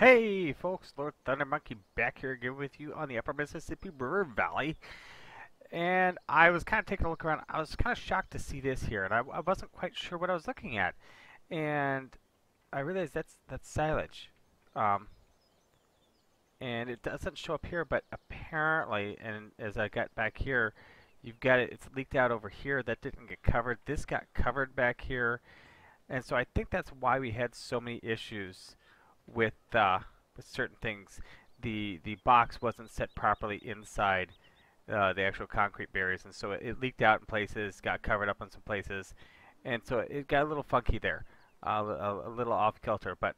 Hey folks, Lord Thunder Monkey back here again with you on the Upper Mississippi River Valley. And I was kind of taking a look around. I was kind of shocked to see this here, and I wasn't quite sure what I was looking at. And I realized that's silage. And it doesn't show up here, but apparently, and as I got back here, you've got it, it's leaked out over here. That didn't get covered. This got covered back here. And so I think that's why we had so many issues with certain things. The box wasn't set properly inside the actual concrete barriers, and so it leaked out in places, got covered up in some places, and so it got a little funky there, a little off kilter. But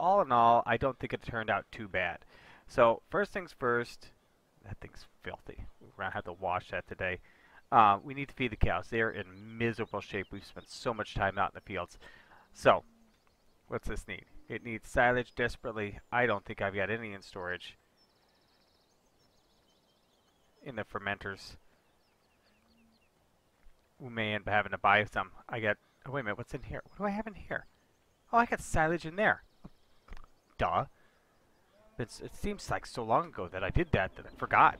all in all, I don't think it turned out too bad. So first things first, that thing's filthy. We're gonna have to wash that today. We need to feed the cows. They are in miserable shape. We've spent so much time out in the fields. So what's this need? It needs silage desperately. I don't think I've got any in storage. In the fermenters. We may end up having to buy some. I got... Oh, wait a minute. What's in here? What do I have in here? Oh, I got silage in there. Duh. It seems like so long ago that I did that I forgot.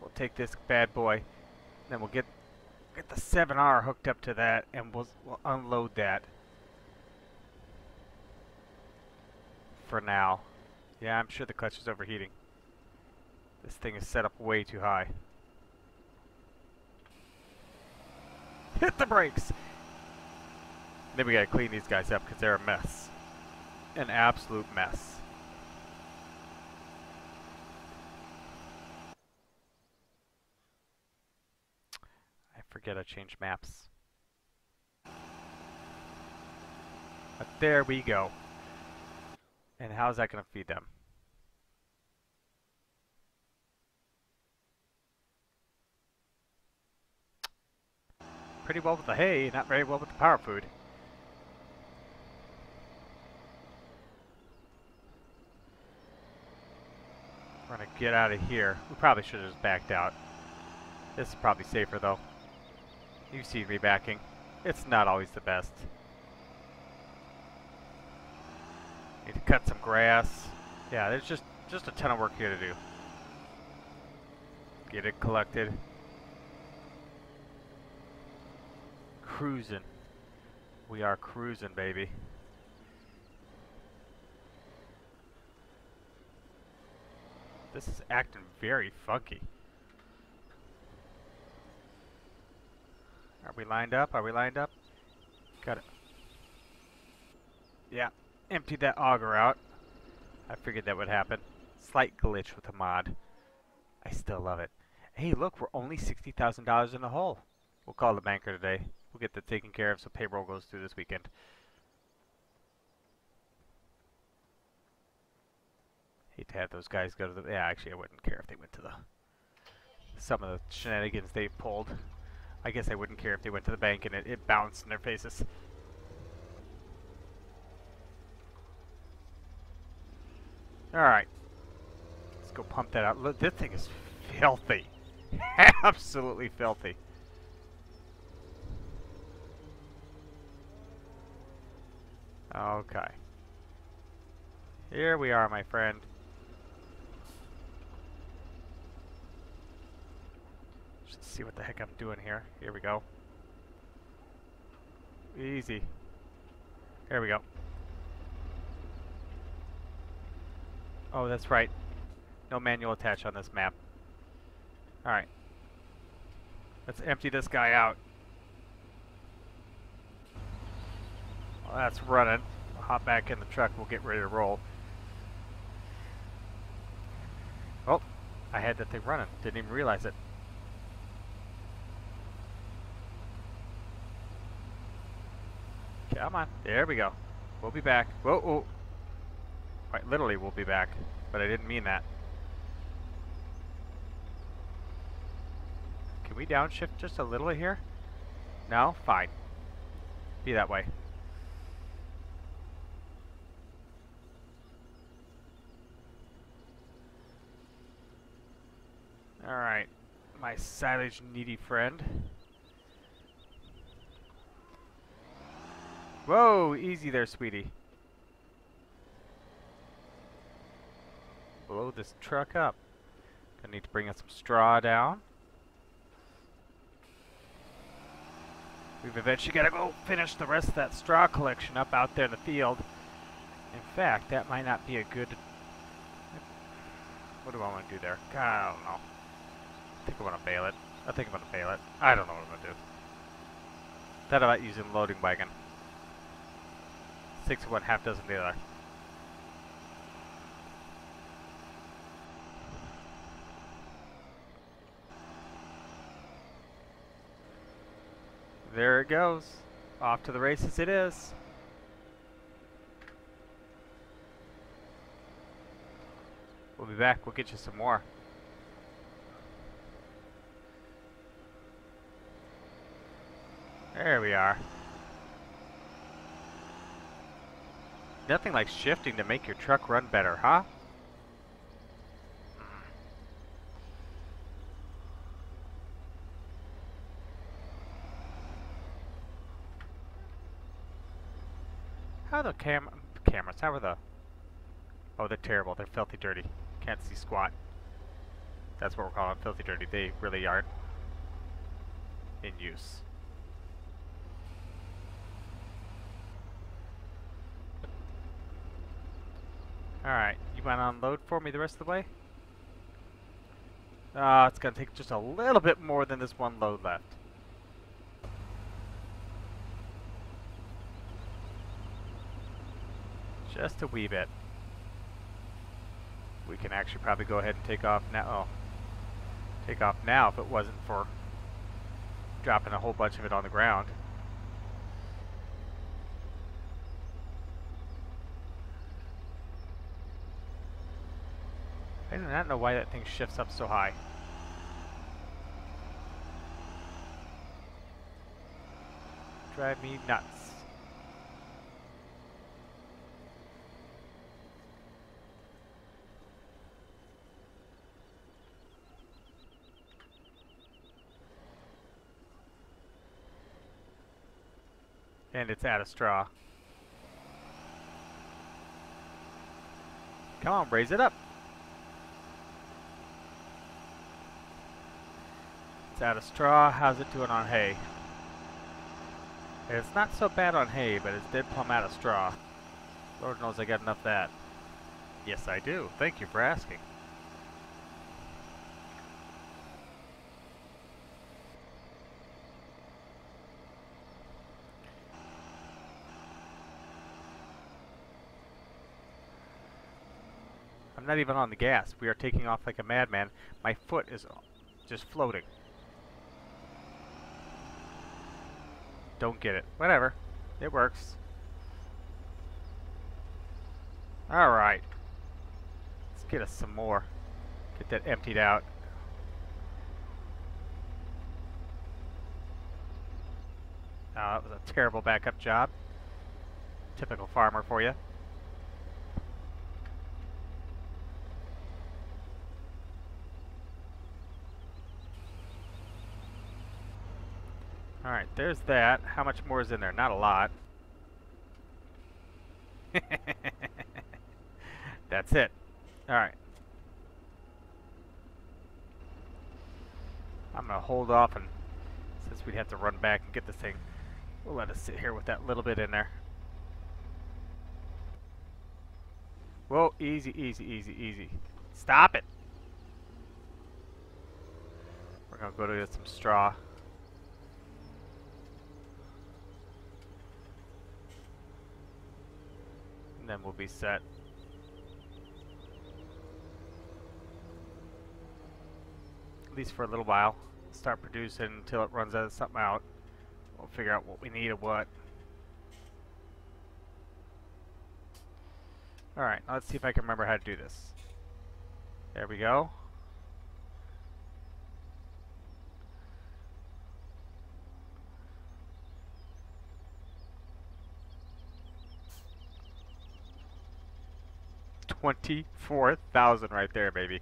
We'll take this bad boy. Then we'll get the 7R hooked up to that, and we'll unload that for now. Yeah, I'm sure the clutch is overheating. This thing is set up way too high. Hit the brakes! Then we gotta clean these guys up because they're a mess. An absolute mess. Forget I changed maps. But there we go. And how's that going to feed them? Pretty well with the hay, not very well with the power food. We're going to get out of here. We probably should have just backed out. This is probably safer though. You've seen me backing. It's not always the best. Need to cut some grass. Yeah, there's just a ton of work here to do. Get it collected. Cruising. We are cruising, baby. This is acting very funky. Are we lined up? Are we lined up? Got it. Yeah. Emptied that auger out. I figured that would happen. Slight glitch with the mod. I still love it. Hey, look. We're only $60,000 in the hole. We'll call the banker today. We'll get that taken care of so payroll goes through this weekend. Hate to have those guys go to the... Yeah, actually, I wouldn't care if they went to the... Some of the shenanigans they pulled. I guess I wouldn't care if they went to the bank and it bounced in their faces. Alright. Let's go pump that out. Look, this thing is filthy. Absolutely filthy. Okay. Here we are, my friend. See what the heck I'm doing here. Here we go. Easy. Here we go. Oh, that's right. No manual attached on this map. Alright. Let's empty this guy out. Well, that's running. We'll hop back in the truck. We'll get ready to roll. Oh, I had that thing running. Didn't even realize it. Come on. There we go. We'll be back. Whoa, whoa. Quite literally, we'll be back. But I didn't mean that. Can we downshift just a little here? No? Fine. Be that way. Alright. My silage needy friend. Whoa, easy there, sweetie. Blow this truck up. Gonna need to bring up some straw down. We've eventually got to go finish the rest of that straw collection up out there in the field. In fact, that might not be a good... What do I want to do there? God, I don't know. I think I want to bail it. I think I'm going to bail it. I don't know what I'm going to do. Thought about using the loading wagon. 6 of one, half dozen the other. There it goes. Off to the races it is. We'll be back. We'll get you some more. There we are. Nothing like shifting to make your truck run better, huh? How are the cameras? How are the... Oh, they're terrible. They're filthy dirty. Can't see squat. That's what we're calling filthy dirty. They really aren't in use. Alright, you want to unload for me the rest of the way? It's going to take just a little bit more than this one load left. Just a wee bit. We can actually probably go ahead and take off now. Oh, take off now if it wasn't for dropping a whole bunch of it on the ground. I do not know why that thing shifts up so high. Drive me nuts. And it's out of straw. Come on, raise it up. It's out of straw. How's it doing on hay? It's not so bad on hay, but it's dead plumb out of straw. Lord knows I got enough of that. Yes, I do. Thank you for asking. Not even on the gas. We are taking off like a madman. My foot is just floating. Don't get it. Whatever. It works. Alright. Let's get us some more. Get that emptied out. That was a terrible backup job. Typical farmer for you. Alright, there's that. How much more is in there? Not a lot. That's it. Alright. I'm going to hold off, and since we'd have to run back and get this thing, we'll let us sit here with that little bit in there. Whoa, easy, easy, easy, easy. Stop it! We're going to go to get some straw. Then we'll be set. At least for a little while. Start producing until it runs out of something out. We'll figure out what we need and what. Alright, let's see if I can remember how to do this. There we go. $24,000 right there, baby.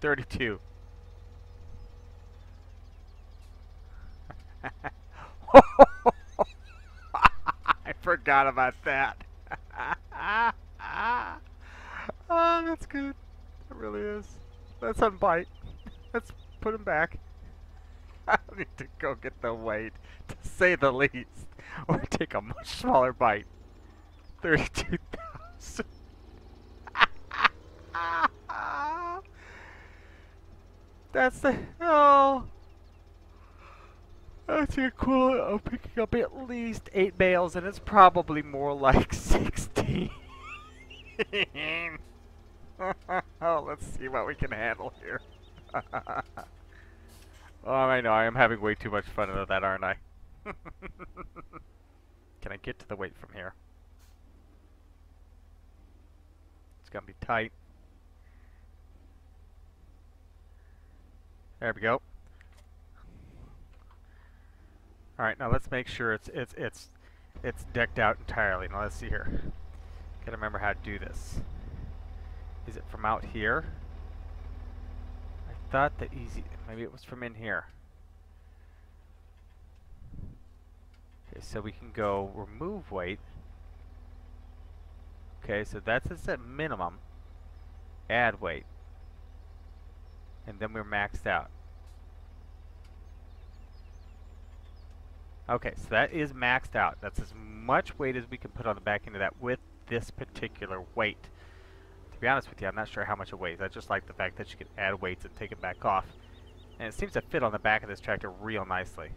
32. forgot about that. Oh, that's good. It really is. Let's unbite. Let's put him back. I need to go get the weight, to say the least. Or take a much smaller bite. 32,000. That's the... Oh. That's the equivalent of picking up at least 8 bales, and it's probably more like 16. Oh, let's see what we can handle here. Oh, I know, I am having way too much fun out of that, aren't I? Can I get to the weight from here? It's gonna be tight. There we go. All right, now let's make sure it's decked out entirely. Now let's see here. Gotta remember how to do this. Is it from out here? I thought that easy. Maybe it was from in here. Okay, so we can go remove weight. Okay, so that's just at minimum. Add weight. And then we're maxed out. Okay, so that is maxed out. That's as much weight as we can put on the back end of that with this particular weight. To be honest with you, I'm not sure how much it weighs. I just like the fact that you can add weights and take it back off. And it seems to fit on the back of this tractor real nicely.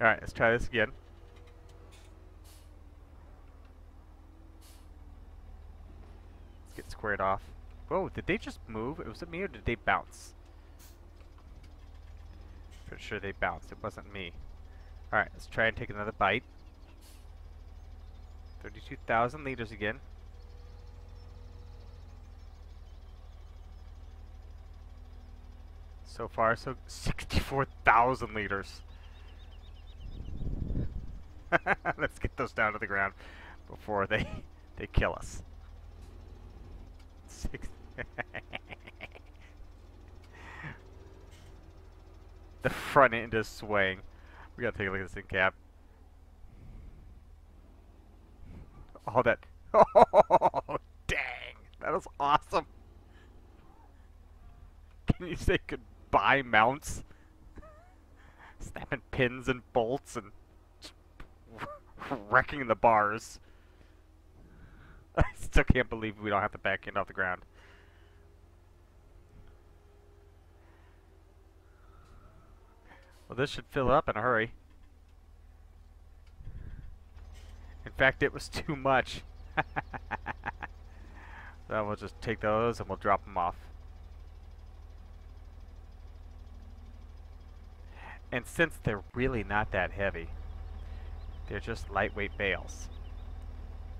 Alright, let's try this again. Get squared off. Whoa, did they just move? It was me, or did they bounce? Pretty sure they bounced. It wasn't me. Alright, let's try and take another bite. 32,000 liters again. So far, so 64,000 liters. Let's get those down to the ground before they kill us. The front end is swaying. We gotta take a look at this in cab. All that. Oh, dang! That was awesome. Can you say goodbye, mounts? Snapping pins and bolts and wrecking the bars. I still can't believe we don't have the back end off the ground. Well, this should fill up in a hurry. In fact, it was too much. So we'll just take those and we'll drop them off. And since they're really not that heavy, they're just lightweight bales.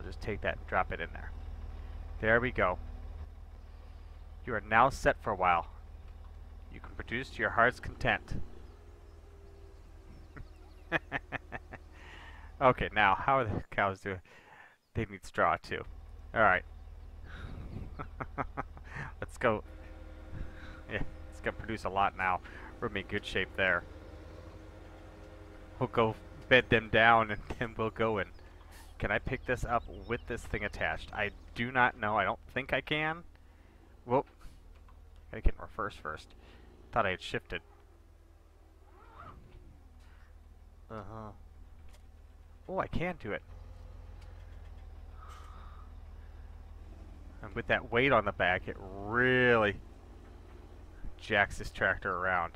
Just take that and drop it in there. There we go. You are now set for a while. You can produce to your heart's content. Okay, now, how are the cows doing? They need straw, too. Alright. Let's go. Yeah, it's going to produce a lot now. We're in good shape there. We'll go bed them down, and then we'll go in. Can I pick this up with this thing attached? I do not know. I don't think I can. Whoop. I can reverse first. Thought I had shifted. Uh-huh. Oh, I can do it. And with that weight on the back, it really jacks this tractor around.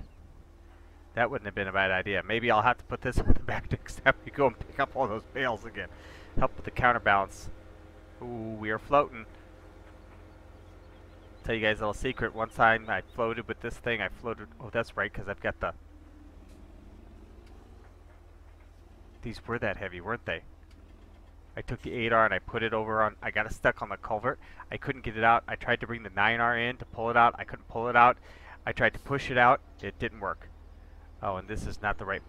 That wouldn't have been a bad idea. Maybe I'll have to put this on the back next time we go and pick up all those bales again. Help with the counterbalance. Ooh, we are floating. Tell you guys a little secret. One time I floated with this thing. I floated... Oh, that's right, because I've got the... These were that heavy, weren't they? I took the 8R and I put it over on... I got it stuck on the culvert. I couldn't get it out. I tried to bring the 9R in to pull it out. I couldn't pull it out. I tried to push it out. It didn't work. Oh, and this is not the right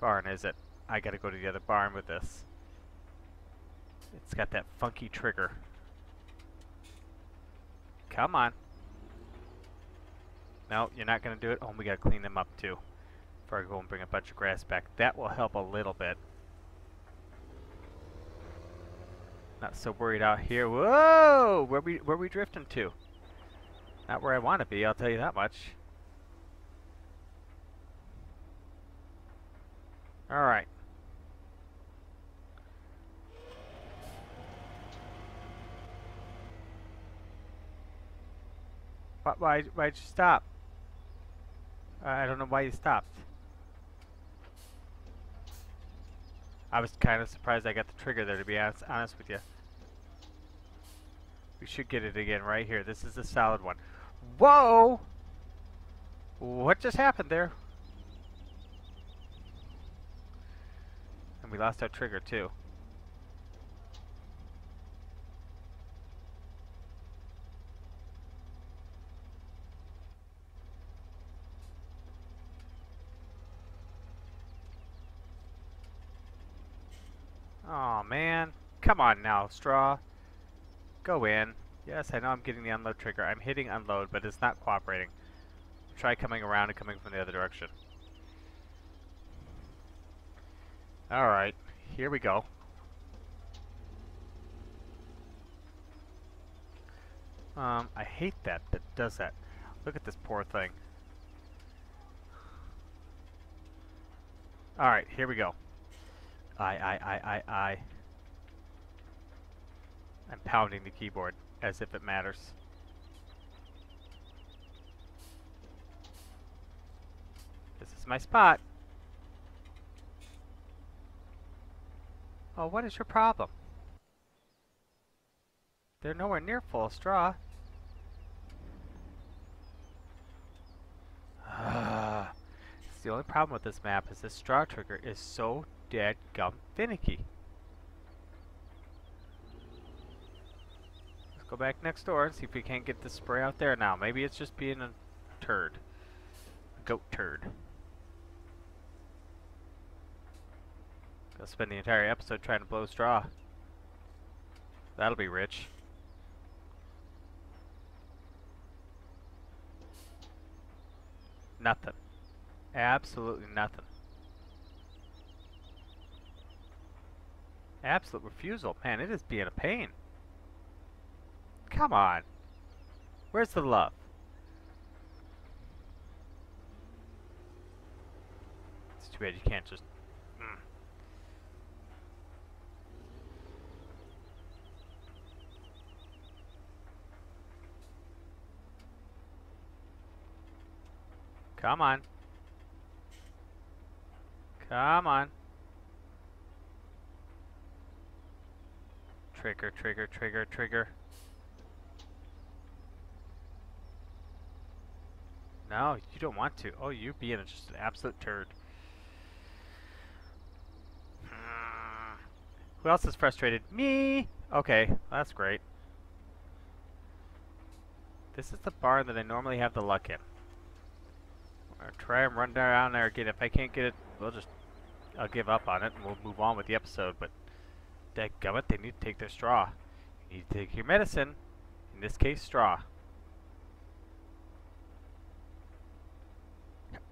barn, is it? I gotta go to the other barn with this. It's got that funky trigger. Come on. No, you're not going to do it. Oh, we got to clean them up too. Before I go and bring a bunch of grass back. That will help a little bit. Not so worried out here. Whoa! Where we drifting to? Not where I want to be, I'll tell you that much. Alright. Why'd you stop? I don't know why you stopped. I was kind of surprised I got the trigger there, to be honest with you. We should get it again right here. This is a solid one. Whoa! What just happened there? And we lost our trigger, too. Aw, man. Come on now, straw. Go in. Yes, I know I'm getting the unload trigger. I'm hitting unload, but it's not cooperating. Try coming around and coming from the other direction. Alright, here we go. I hate that does that. Look at this poor thing. Alright, here we go. I. I'm pounding the keyboard as if it matters. This is my spot. Oh, what is your problem? They're nowhere near full of straw. It's the only problem with this map is this straw trigger is so dadgum finicky. Let's go back next door and see if we can't get the spray out there now. Maybe it's just being a turd. A goat turd. I'll spend the entire episode trying to blow straw. That'll be rich. Nothing. Absolutely nothing. Absolute refusal. Man, it is being a pain. Come on. Where's the love? It's too bad you can't just... Come on. Come on. Trigger, trigger, trigger, trigger. No, you don't want to. Oh, you're being just an absolute turd. Who else is frustrated? Me! Okay, well, that's great. This is the barn that I normally have the luck in. I'll try and run down there again. If I can't get it, I'll give up on it and we'll move on with the episode, but dadgummit, they need to take their straw. You need to take your medicine. In this case, straw.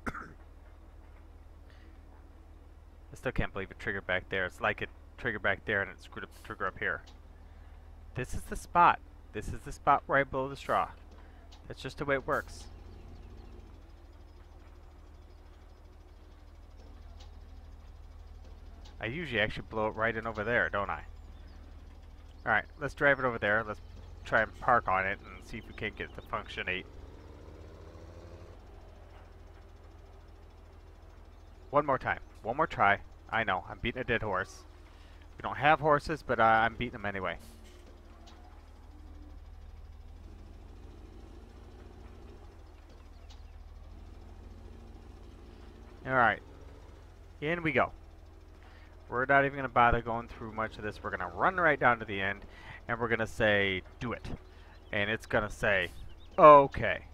I still can't believe it triggered back there. It's like it triggered back there and it screwed up the trigger up here. This is the spot. This is the spot right below the straw. That's just the way it works. I usually actually blow it right in over there, don't I? Alright, let's drive it over there. Let's try and park on it and see if we can't get it to functionate. One more time. One more try. I know, I'm beating a dead horse. We don't have horses, but I'm beating them anyway. Alright. In we go. We're not even going to bother going through much of this. We're going to run right down to the end, and we're going to say, do it. And it's going to say, okay.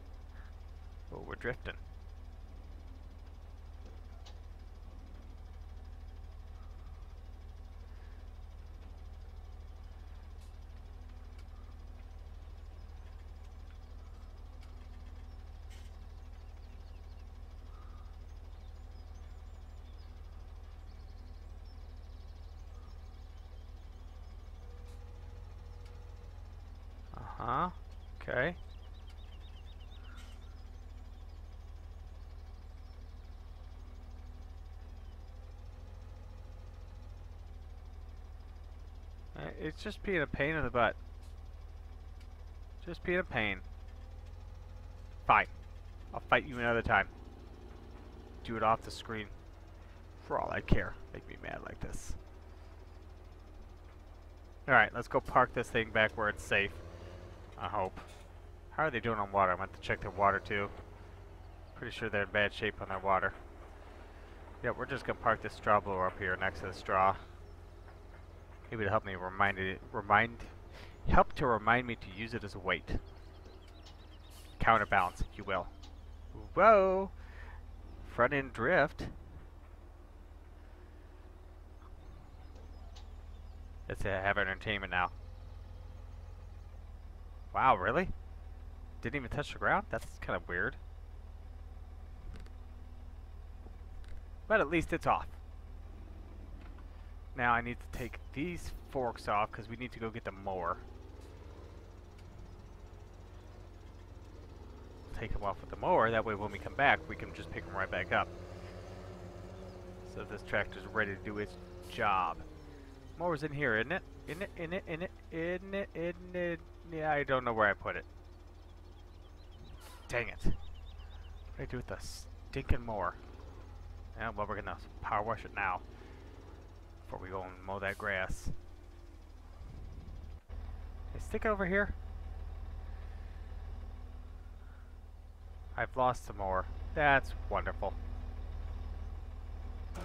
Oh, we're drifting. Huh? Okay. It's just being a pain in the butt. Just being a pain. Fine. I'll fight you another time. Do it off the screen. For all I care. Make me mad like this. Alright, let's go park this thing back where it's safe. I hope. How are they doing on water? I'm going to have to check their water too. Pretty sure they're in bad shape on their water. Yeah, we're just going to park this straw blower up here next to the straw. Maybe it'll help me remind me to use it as a weight. Counterbalance, if you will. Whoa! Front end drift. Let's have entertainment now. Wow, really? Didn't even touch the ground? That's kind of weird. But at least it's off. Now I need to take these forks off because we need to go get the mower. Take them off with the mower, that way when we come back we can just pick them right back up. So this tractor's ready to do its job. Mower's in here, isn't it? In it. Yeah, I don't know where I put it. Dang it. What do I do with the stinking mower? Yeah, well, we're gonna power wash it now. Before we go and mow that grass. Hey, stick it over here. I've lost some more. That's wonderful. This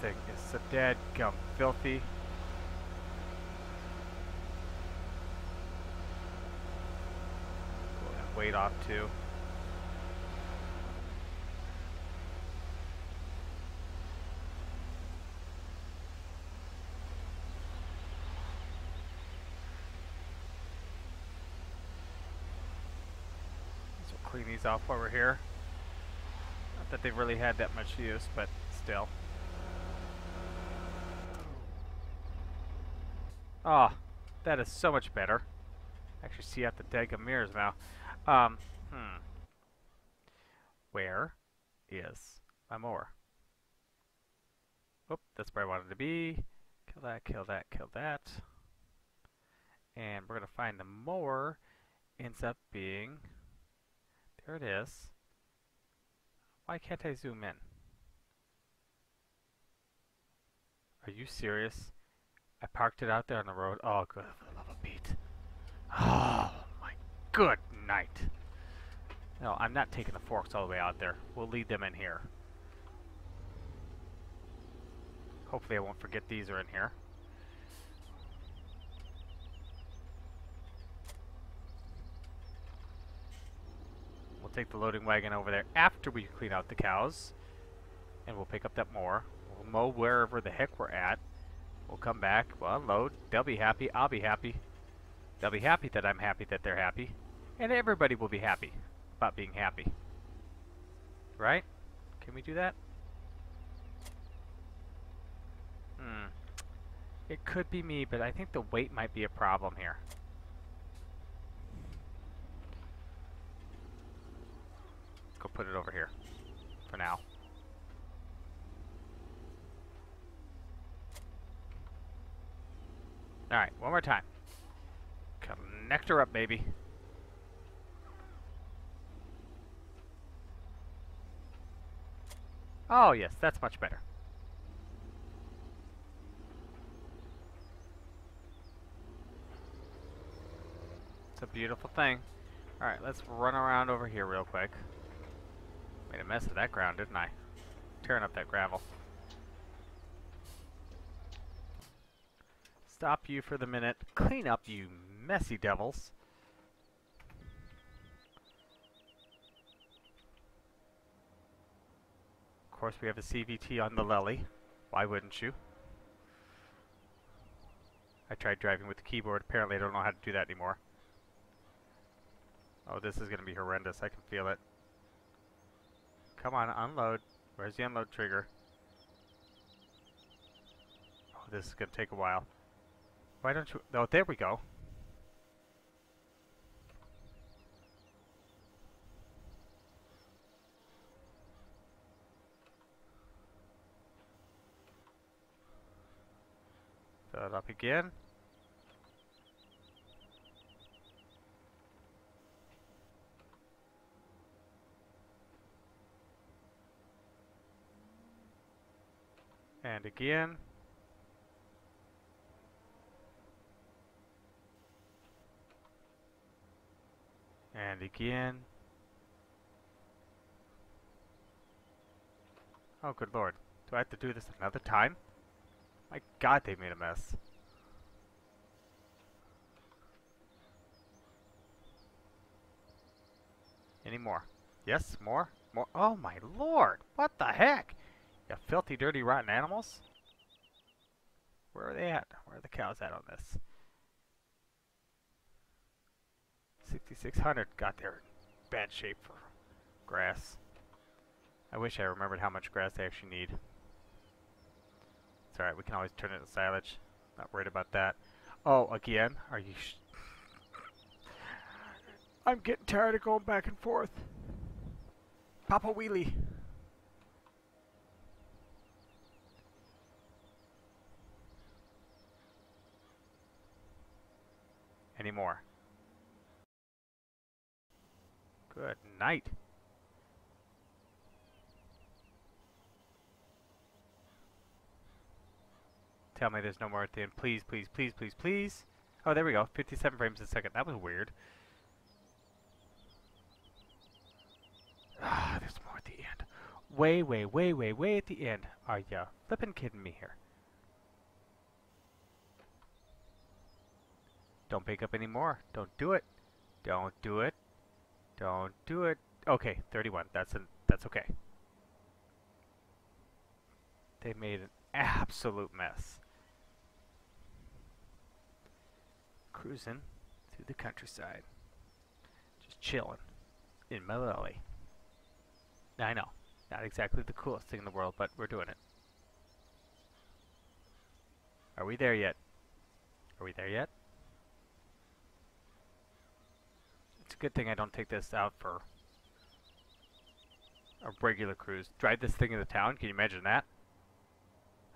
thing is so dadgum filthy. Pull that weight off too. Clean these off while we're here. Not that they really had that much use, but still. Ah, oh, that is so much better. Actually, see out the deck of mirrors now. Where is my mower? Oop, that's where I wanted to be. Kill that, kill that, kill that. And we're gonna find the mower. Ends up being. There it is. Why can't I zoom in? Are you serious? I parked it out there on the road. Oh, good. I love a beat. Oh, my good night. No, I'm not taking the forks all the way out there. We'll leave them in here. Hopefully I won't forget these are in here. Take the loading wagon over there after we clean out the cows, and we'll pick up that mower. We'll mow wherever the heck we're at. We'll come back, we'll unload. They'll be happy, I'll be happy. They'll be happy that I'm happy that they're happy, and everybody will be happy about being happy. Right? Can we do that? It could be me, but I think the weight might be a problem here. Put it over here for now. Alright, one more time. Connect her up, baby. Oh, yes, that's much better. It's a beautiful thing. Alright, let's run around over here real quick. Made a mess of that ground, didn't I? Tearing up that gravel. Stop you for the minute. Clean up, you messy devils. Of course, we have a CVT on the Lely. Why wouldn't you? I tried driving with the keyboard. Apparently, I don't know how to do that anymore. Oh, this is going to be horrendous. I can feel it. Come on, unload. Where's the unload trigger? Oh, this is going to take a while. Why don't you... Oh, there we go. Start up again. And again. And again. Oh, good lord. Do I have to do this another time? My god, they made a mess. Any more? Yes, more? More? Oh my lord! What the heck? You filthy, dirty, rotten animals? Where are they at? Where are the cows at on this? 6,600. God, they're in bad shape for grass. I wish I remembered how much grass they actually need. It's alright, we can always turn it to silage. Not worried about that. Oh, again? Are you I'm getting tired of going back and forth. Papa Wheelie. Any more? Good night. Tell me there's no more at the end. Please, please, please, please, please. Oh, there we go. 57 frames a second. That was weird. Ah, there's more at the end. Way, way, way, way, way at the end. Are ya flippin' kidding me here? Don't pick up any more. Don't do it. Don't do it. Don't do it. Okay, 31. That's okay. They made an absolute mess. Cruising through the countryside. Just chilling in my Lely. I know, not exactly the coolest thing in the world, but we're doing it. Are we there yet? Are we there yet? It's a good thing I don't take this out for a regular cruise. Drive this thing into town, can you imagine that?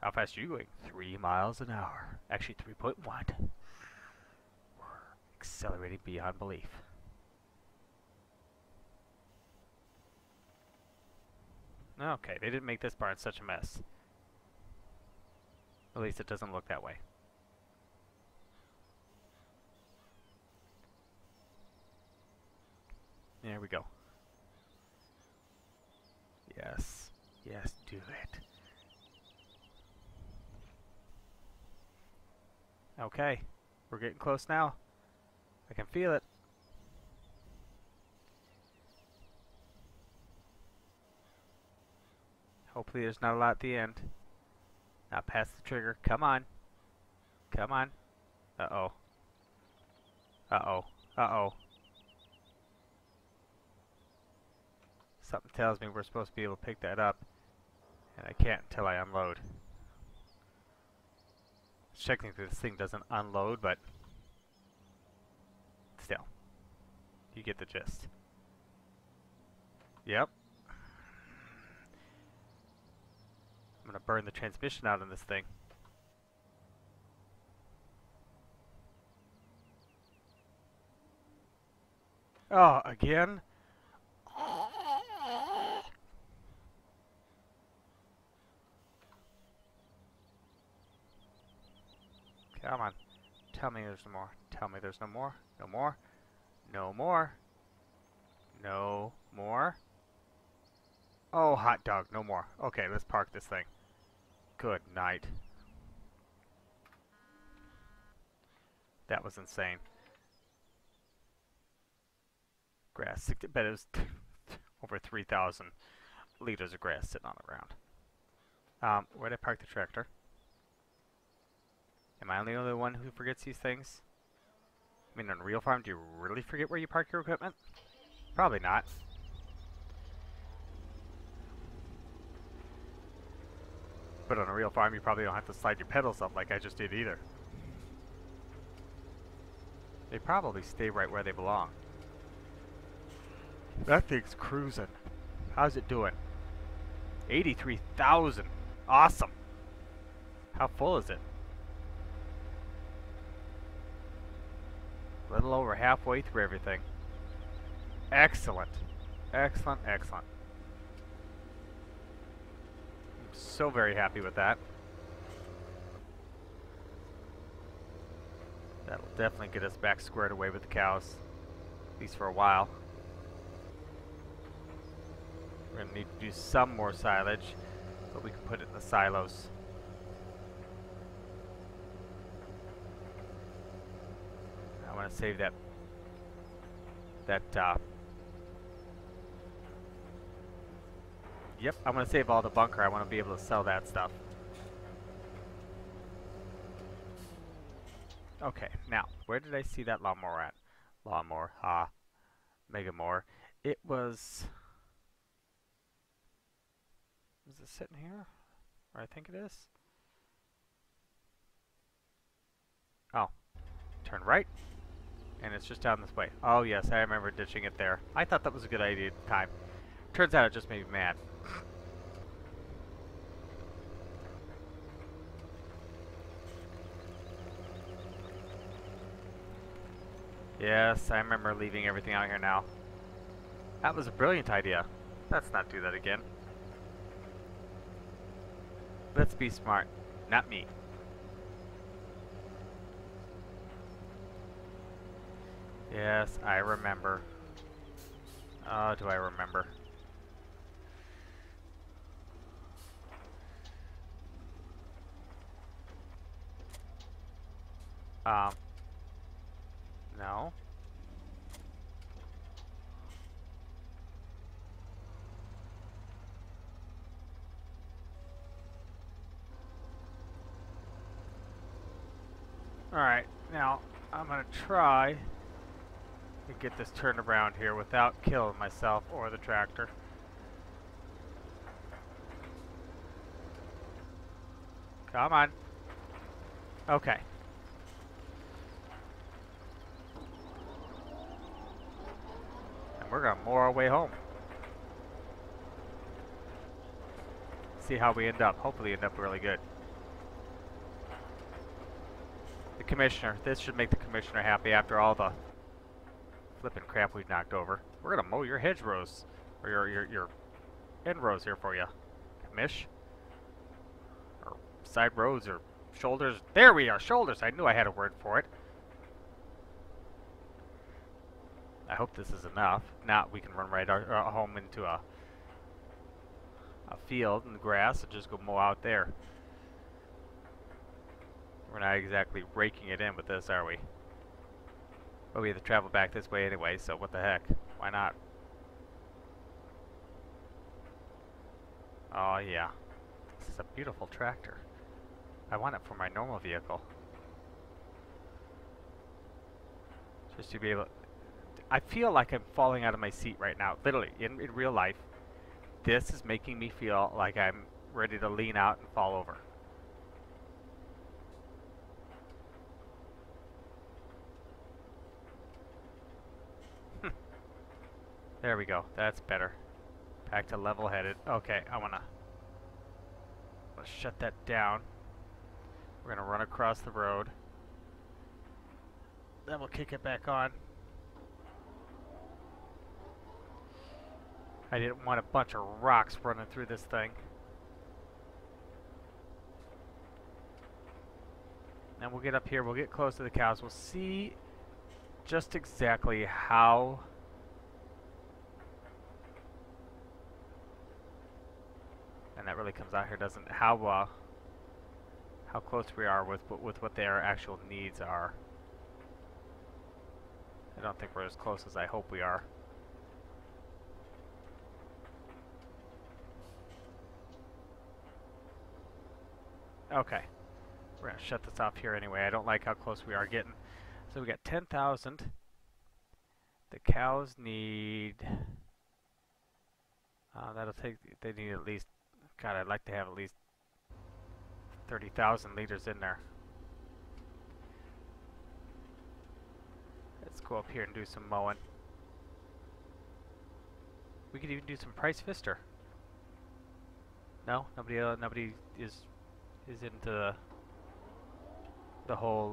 How fast are you going? 3 miles an hour. Actually, 3.1. We're accelerating beyond belief. Okay, they didn't make this barn such a mess. At least it doesn't look that way. There we go. Yes. Yes, do it. Okay, we're getting close now. I can feel it. Hopefully there's not a lot at the end. Not past the trigger. Come on. Come on. Uh-oh. Uh-oh. Uh-oh. Something tells me we're supposed to be able to pick that up. And I can't until I unload. Technically this thing doesn't unload, but still. You get the gist. Yep. I'm gonna burn the transmission out on this thing. Oh, again? Come on. Tell me there's no more. Tell me there's no more. No more. No more. No more. Oh, hot dog. No more. Okay, let's park this thing. Good night. That was insane. Grass. I bet it was over 3,000 liters of grass sitting on the ground. Where'd I park the tractor? Am I the only one who forgets these things? I mean, on a real farm, do you really forget where you park your equipment? Probably not. But on a real farm, you probably don't have to slide your pedals up like I just did either. They probably stay right where they belong. That thing's cruising. How's it doing? 83,000. Awesome. How full is it? a little over halfway through everything. Excellent. Excellent, excellent. I'm so very happy with that. That'll definitely get us back squared away with the cows, at least for a while. We're gonna need to do some more silage, but we can put it in the silos. I want to save that yep, I'm going to save all the bunker. I want to be able to sell that stuff. Okay, now, where did I see that lawnmower at? Lawnmower, Megamore. It was... Is it sitting here? Or I think it is? Oh. Turn right. And it's just down this way. Oh, yes, I remember ditching it there. I thought that was a good idea at the time. Turns out it just made me mad. Yes, I remember leaving everything out here now. That was a brilliant idea. Let's not do that again. Let's be smart, not me. Yes, I remember. Oh, do I remember? No. Alright, now I'm going to try to get this turned around here without killing myself or the tractor. Come on. Okay. We're gonna moor our way home. See how we end up. Hopefully end up really good. The commissioner. This should make the commissioner happy after all the flipping crap we've knocked over. We're gonna mow your hedgerows. Or your end rows here for you. Commish. Or side rows or shoulders. There we are! Shoulders! I knew I had a word for it. I hope this is enough. Now we can run right home into a field in the grass and just go mow out there. We're not exactly raking it in with this, are we? But we have to travel back this way anyway, so what the heck? Why not? Oh yeah. This is a beautiful tractor. I want it for my normal vehicle. Just to be able to... I feel like I'm falling out of my seat right now, literally, in real life. This is making me feel like I'm ready to lean out and fall over. There we go, that's better. Back to level-headed. Okay, I want to shut that down. We're going to run across the road. Then we'll kick it back on. I didn't want a bunch of rocks running through this thing. And we'll get up here, we'll get close to the cows, we'll see just exactly how and that really comes out here, doesn't it? How close we are with what their actual needs are. I don't think we're as close as I hope we are. Okay, we're going to shut this off here anyway. I don't like how close we are getting. So we got 10,000. The cows need, that'll take, they need at least, God, I'd like to have at least 30,000 liters in there. Let's go up here and do some mowing. We could even do some price fister. No, nobody is into the whole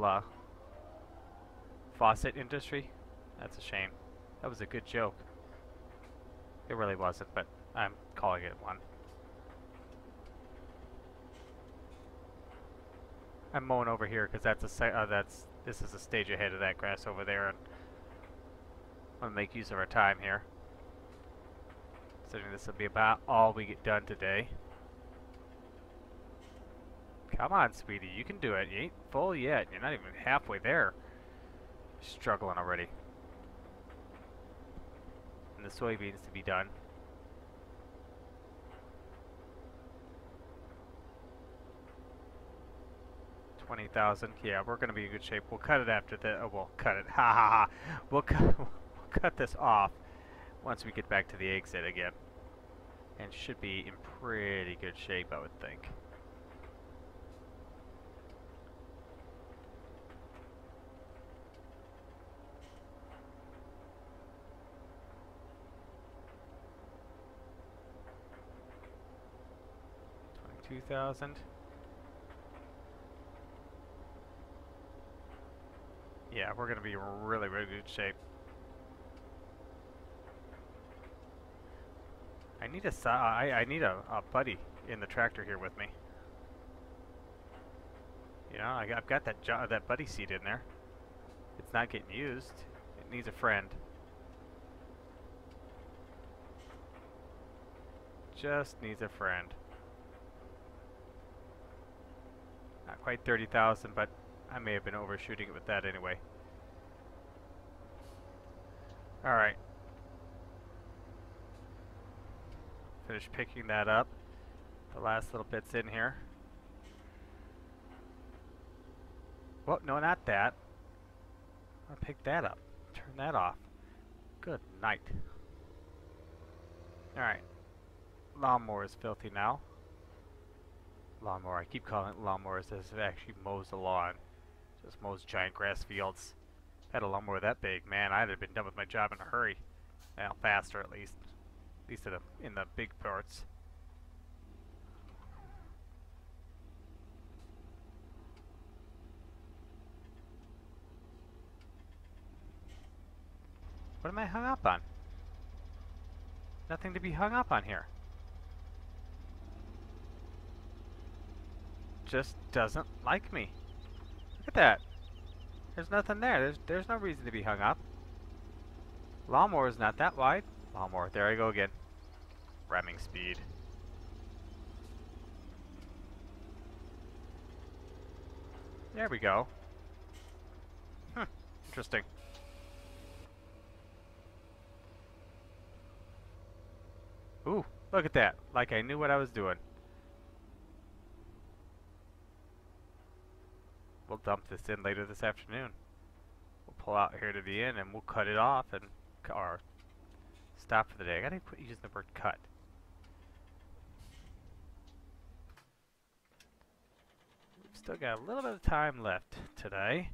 faucet industry? That's a shame. That was a good joke. It really wasn't, but I'm calling it one. I'm mowing over here because that's a this is a stage ahead of that grass over there, and I'm gonna make use of our time here. Considering this will be about all we get done today. Come on, sweetie, you can do it. You ain't full yet. You're not even halfway there. You're struggling already. And the soybeans to be done. $20,000. Yeah, we're gonna be in good shape. We'll cut it after the. Oh, we'll cut it. Ha ha ha. We'll cut this off once we get back to the exit again, and should be in pretty good shape, I would think. $22,000. Yeah, we're going to be in really, really good shape. I need a saw. I need a buddy in the tractor here with me. You know, I've got that buddy seat in there. It's not getting used. It needs a friend. Just needs a friend. Not quite 30,000, but I may have been overshooting it with that anyway. Alright. Finish picking that up. The last little bit's in here. Well, no, not that. I'll pick that up. Turn that off. Good night. Alright. Lawnmower is filthy now. Lawnmower. I keep calling it lawnmowers as it actually mows the lawn. Just mows giant grass fields. If I had a lawnmower that big, man, I'd have been done with my job in a hurry. Well, faster at least. At least in the big parts. What am I hung up on? Nothing to be hung up on here. Just doesn't like me. Look at that. There's nothing there. There's no reason to be hung up. Lawnmower is not that wide. Lawnmower. There I go again. Ramming speed. There we go. Hmm. Interesting. Ooh. Look at that. Like I knew what I was doing. We'll dump this in later this afternoon. We'll pull out here to the end and we'll cut it off and or stop for the day. I gotta quit using the word cut. We've still got a little bit of time left today.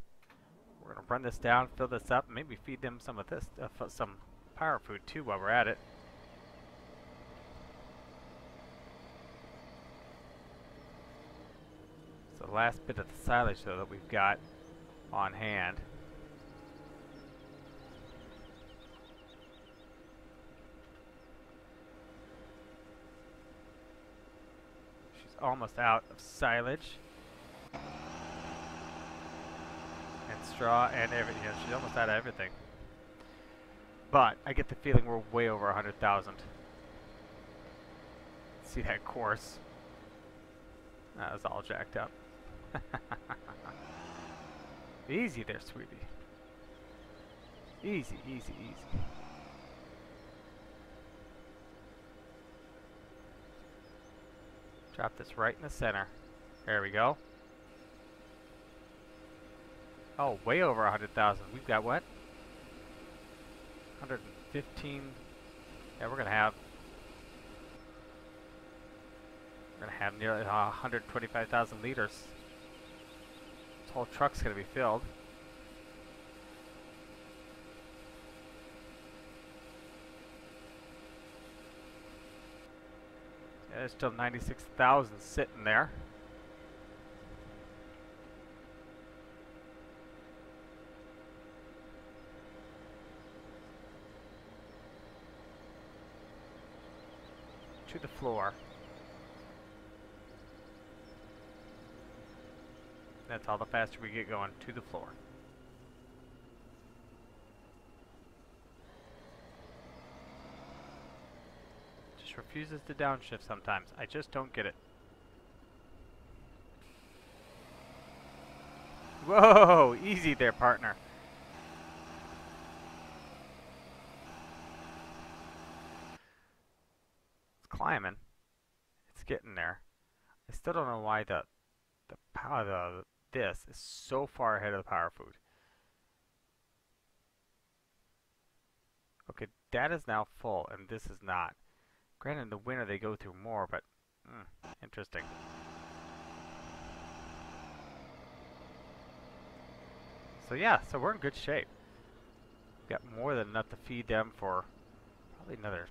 We're gonna run this down, fill this up, and maybe feed them some of this, some power food too while we're at it. Last bit of the silage though that we've got on hand. She's almost out of silage and straw and everything. Yeah, she's almost out of everything. But I get the feeling we're way over 100,000. See that course? That was all jacked up. Easy there, sweetie. Easy, easy, easy. Drop this right in the center. There we go. Oh, way over 100,000. We've got what? 115. Yeah, we're gonna have nearly 125,000 liters. Whole truck's going to be filled. Yeah, there's still 96,000 sitting there. to the floor. That's all the faster we get going, to the floor. Just refuses to downshift sometimes. I just don't get it. Whoa, easy there, partner. It's climbing. It's getting there. I still don't know why the power of this is so far ahead of the power food. Okay, that is now full, and this is not. Granted, in the winter they go through more, but interesting. So yeah, so we're in good shape. We've got more than enough to feed them for probably another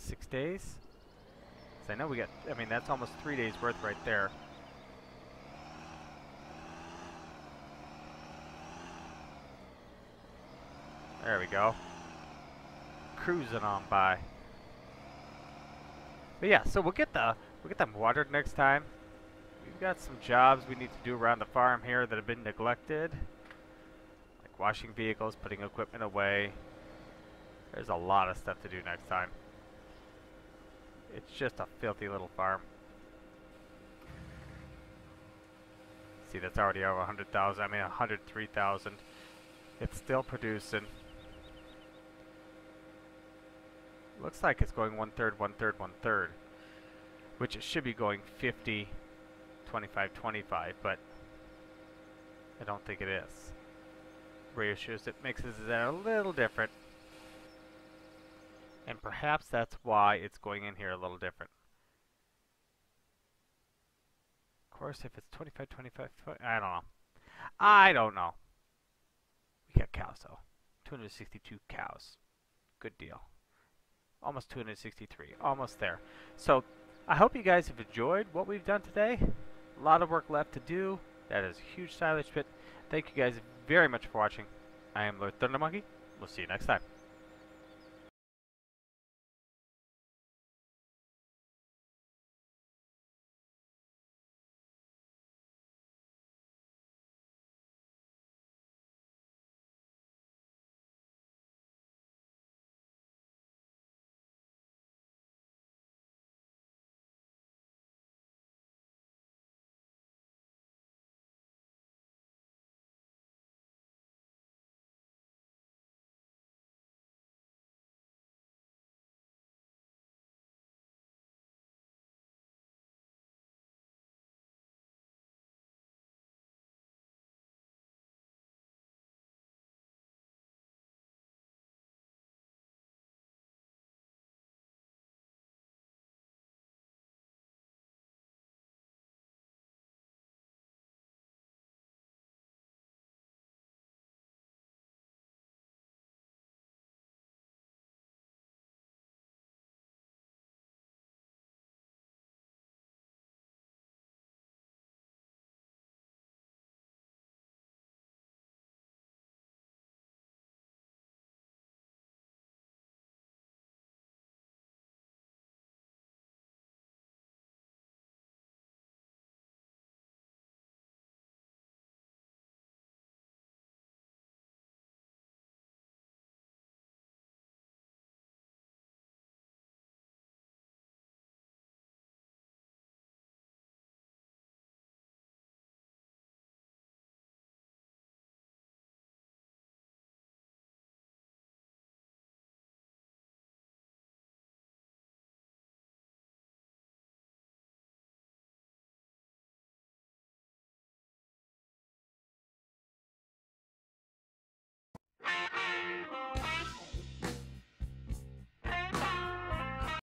6 days. So I know we got, I mean, that's almost 3 days worth right there. There we go. Cruising on by. But yeah, so we'll get them watered next time. We've got some jobs we need to do around the farm here that have been neglected, like washing vehicles, putting equipment away. There's a lot of stuff to do next time. It's just a filthy little farm. See, that's already over 100,000, I mean 103,000. It's still producing. Looks like it's going 1/3, 1/3, 1/3, which it should be going 50. 25-25, but I don't think it is. Ratios, it mixes that a little different, and perhaps that's why it's going in here a little different. Of course, if it's 25-25, I don't know. We got cows though. 262 cows. Good deal. Almost 263. Almost there. So I hope you guys have enjoyed what we've done today. A lot of work left to do. That is a huge silage pit. Thank you guys very much for watching. I am Lord Thunder Monkey. We'll see you next time.